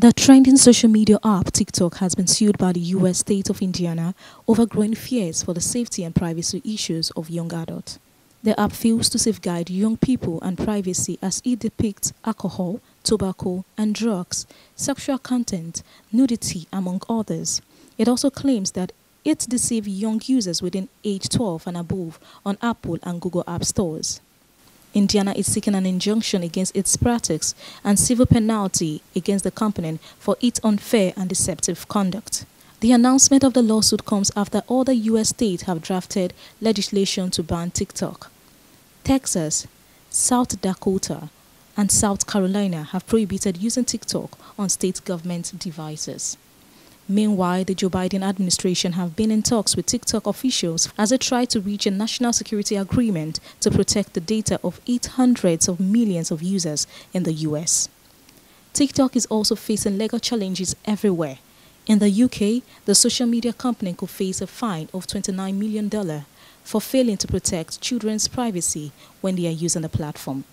The trending social media app TikTok has been sued by the U.S. state of Indiana over growing fears for the safety and privacy issues of young adults. The app fails to safeguard young people and privacy as it depicts alcohol, tobacco and drugs, sexual content, nudity, among others. It also claims that it deceives young users within age 12 and above on Apple and Google app stores. Indiana is seeking an injunction against its practice and civil penalty against the company for its unfair and deceptive conduct. The announcement of the lawsuit comes after other U.S. states have drafted legislation to ban TikTok. Texas, South Dakota, and South Carolina have prohibited using TikTok on state government devices. Meanwhile, the Joe Biden administration have been in talks with TikTok officials as they try to reach a national security agreement to protect the data of hundreds of millions of users in the U.S. TikTok is also facing legal challenges everywhere. In the UK, the social media company could face a fine of $29 million for failing to protect children's privacy when they are using the platform.